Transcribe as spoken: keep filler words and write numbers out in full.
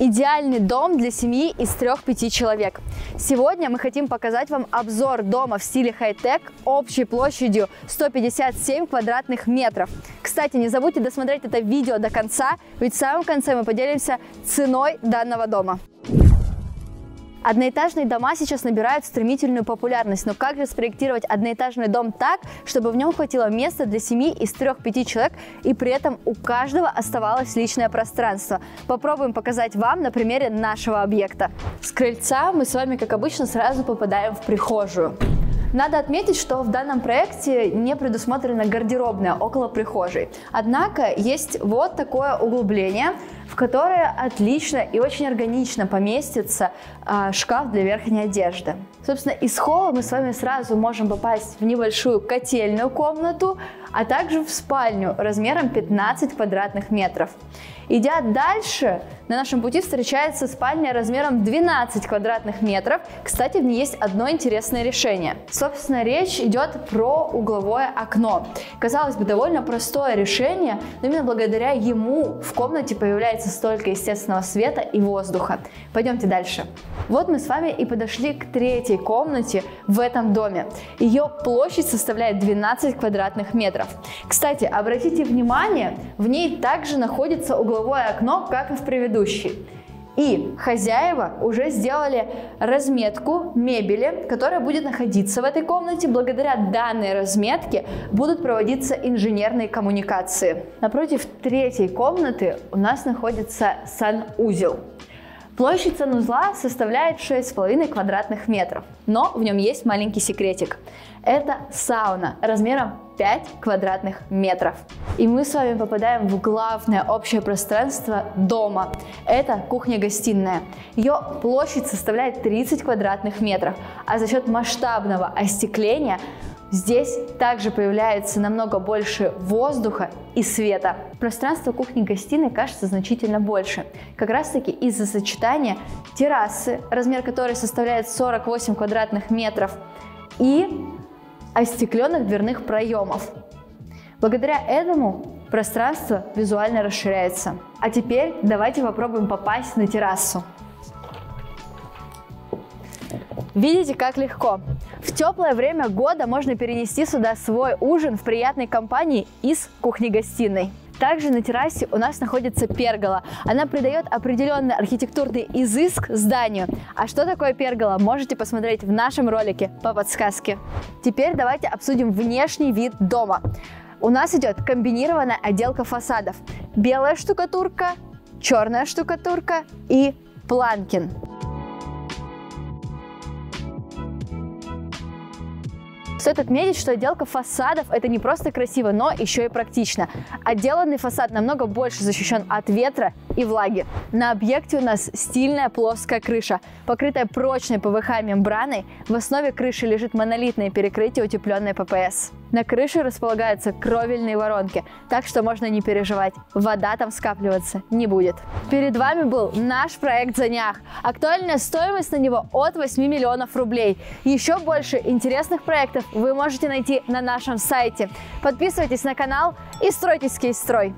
Идеальный дом для семьи из трёх-пяти человек. Сегодня мы хотим показать вам обзор дома в стиле хай-тек общей площадью сто пятьдесят семь квадратных метров. Кстати, не забудьте досмотреть это видео до конца, ведь в самом конце мы поделимся ценой данного дома. Одноэтажные дома сейчас набирают стремительную популярность, но как же спроектировать одноэтажный дом так, чтобы в нем хватило места для семьи из трёх-пяти человек и при этом у каждого оставалось личное пространство? Попробуем показать вам на примере нашего объекта. С крыльца мы с вами, как обычно, сразу попадаем в прихожую. Надо отметить, что в данном проекте не предусмотрена гардеробная около прихожей. Однако есть вот такое углубление, в которое отлично и очень органично поместится э, шкаф для верхней одежды. Собственно, из холла мы с вами сразу можем попасть в небольшую котельную комнату, а также в спальню размером пятнадцать квадратных метров. Идя дальше, на нашем пути встречается спальня размером двенадцать квадратных метров. Кстати, в ней есть одно интересное решение. Собственно, речь идет про угловое окно. Казалось бы, довольно простое решение, но именно благодаря ему в комнате появляется столько естественного света и воздуха. Пойдемте дальше. Вот мы с вами и подошли к третьей комнате в этом доме. Ее площадь составляет двенадцать квадратных метров. Кстати, обратите внимание, в ней также находится угловое окно. Угловое окно, как и в предыдущей. И хозяева уже сделали разметку мебели, которая будет находиться в этой комнате. Благодаря данной разметке будут проводиться инженерные коммуникации. Напротив третьей комнаты у нас находится санузел. Площадь санузла составляет шесть с половиной квадратных метров, но в нем есть маленький секретик. Это сауна размером пять квадратных метров. И мы с вами попадаем в главное общее пространство дома. Это кухня-гостиная. Ее площадь составляет тридцать квадратных метров, а за счет масштабного остекления здесь также появляется намного больше воздуха и света. Пространство кухни-гостиной кажется значительно больше, как раз таки из-за сочетания террасы, размер которой составляет сорок восемь квадратных метров, и остекленных дверных проемов. Благодаря этому пространство визуально расширяется. А теперь давайте попробуем попасть на террасу. Видите, как легко? В теплое время года можно перенести сюда свой ужин в приятной компании из кухни-гостиной. Также на террасе у нас находится пергола. Она придает определенный архитектурный изыск зданию. А что такое пергола, можете посмотреть в нашем ролике по подсказке. Теперь давайте обсудим внешний вид дома. У нас идет комбинированная отделка фасадов. Белая штукатурка, черная штукатурка и планкин. Стоит отметить, что отделка фасадов – это не просто красиво, но еще и практично. Отделанный фасад намного больше защищен от ветра и влаги. На объекте у нас стильная плоская крыша, покрытая прочной пэ вэ ха-мембраной. В основе крыши лежит монолитное перекрытие, утепленное пэ пэ эс. На крыше располагаются кровельные воронки, так что можно не переживать, вода там скапливаться не будет. Перед вами был наш проект «Занях». Актуальная стоимость на него от восьми миллионов рублей. Еще больше интересных проектов вы можете найти на нашем сайте. Подписывайтесь на канал и стройтесь в КейСтрой.